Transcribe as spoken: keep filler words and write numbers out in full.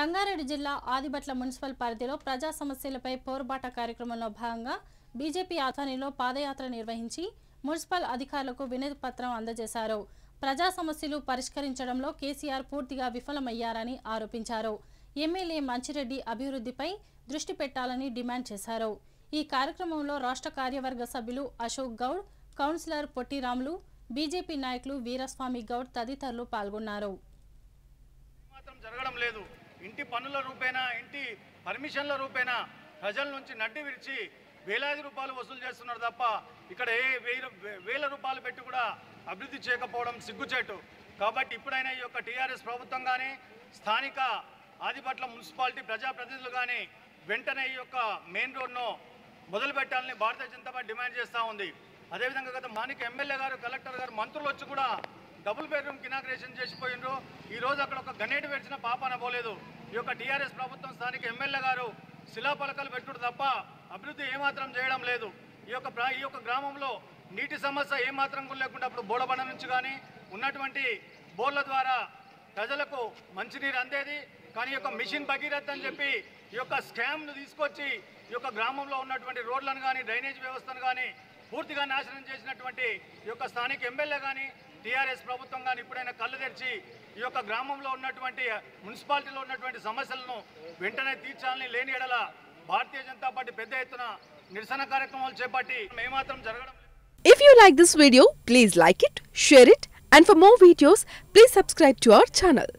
రంగారెడ్డి జిల్లా ఆదిబట్ల మున్సిపల్ పరిధిలో ప్రజా సమస్యలపై పోరుబాట కార్యక్రమంలో భాగంగా బీజేపీ ఆధ్వర్యంలో పాదయాత్ర నిర్వహించి మున్సిపల్ అధికారులకు వినతి పత్రం అందజేశారు. ప్రజా సమస్యలు పరిష్కరించడంలో కేసీఆర్ పూర్తిగా విఫలమయ్యారని ఆరోపించారు. ఎమ్మెల్యే మంచిరెడ్డి అభివృద్ధిపై దృష్టి పెట్టాలని డిమాండ్ చేశారు. ఈ కార్యక్రమంలో రాష్ట్ర కార్యవర్గ సభ్యులు అశోక్ గౌడ్, కౌన్సిలర్ పొట్టిరాములు, బీజేపీ నాయకులు వీరస్వామి గౌడ్ తదితరులు పాల్గొన్నారు. జరగడం లేదు. ఇంటి పన్నుల రూపేనా, ఇంటి పర్మిషన్ల రూపేనా ప్రజల నుంచి నడ్డి విరిచి వేలాది రూపాయలు వసూలు చేస్తున్నారు తప్ప ఇక్కడ ఏ వేల రూపాయలు పెట్టి కూడా అభివృద్ధి చేయకపోవడం సిగ్గుచేటు. కాబట్టి ఇప్పుడైనా ఈ యొక్క టీఆర్ఎస్ ప్రభుత్వం కానీ, స్థానిక ఆదిబట్ల మున్సిపాలిటీ ప్రజాప్రతినిధులు కానీ వెంటనే ఈ యొక్క మెయిన్ రోడ్ను మొదలుపెట్టాలని భారతీయ జనతా పార్టీ డిమాండ్ చేస్తూ ఉంది. అదేవిధంగా గత మానిక ఎమ్మెల్యే గారు, కలెక్టర్ గారు, మంత్రులు వచ్చి కూడా డబుల్ బెడ్రూమ్ ఇనాగ్రేషన్ చేసిపోయిండ్రు. ఈరోజు అక్కడ ఒక గన్నేటి వేసిన పాప అనబోలేదు. ఈ యొక్క టీఆర్ఎస్ ప్రభుత్వం, స్థానిక ఎమ్మెల్యే గారు శిలాపలకలు పెట్టుడు తప్ప అభివృద్ధి ఏమాత్రం చేయడం లేదు. ఈ యొక్క ఈ యొక్క గ్రామంలో నీటి సమస్య ఏమాత్రం లేకుండా అప్పుడు బోడబండ నుంచి కానీ ఉన్నటువంటి బోర్ల ద్వారా ప్రజలకు మంచినీరు అందేది. కానీ ఈ యొక్క మిషన్ భగీరథ్ అని చెప్పి ఈ యొక్క స్కామ్ను తీసుకొచ్చి ఈ యొక్క గ్రామంలో ఉన్నటువంటి రోడ్లను కానీ, డ్రైనేజ్ వ్యవస్థను కానీ పూర్తిగా నాశనం చేసినటువంటి ఈ యొక్క స్థానిక ఎమ్మెల్యే కానీ, టీఆర్ఎస్ ప్రభుత్వం కానీ ఇప్పుడైనా కళ్ళు తెరిచి ఈ యొక్క గ్రామంలో ఉన్నటువంటి మున్సిపాలిటీలో ఉన్నటువంటి సమస్యలను వెంటనే తీర్చాలని, లేని ఎడల భారతీయ జనతా పార్టీ పెద్ద ఎత్తున నిరసన కార్యక్రమాలు చేపట్టి ఏమాత్రం జరగడం. If you like this video please like it, share it, and for more videos please subscribe to our channel.